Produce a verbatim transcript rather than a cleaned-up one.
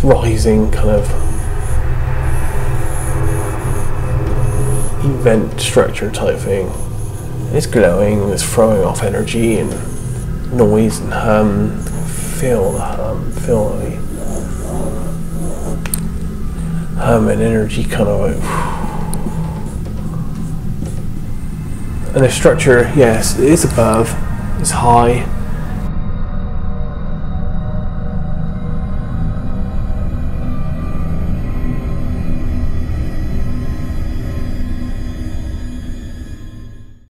this rising kind of event structure type thing. It's glowing, it's throwing off energy and noise and hum. Feel the hum, feel the hum and energy kind of like. And the structure, yes, it is above, it's high.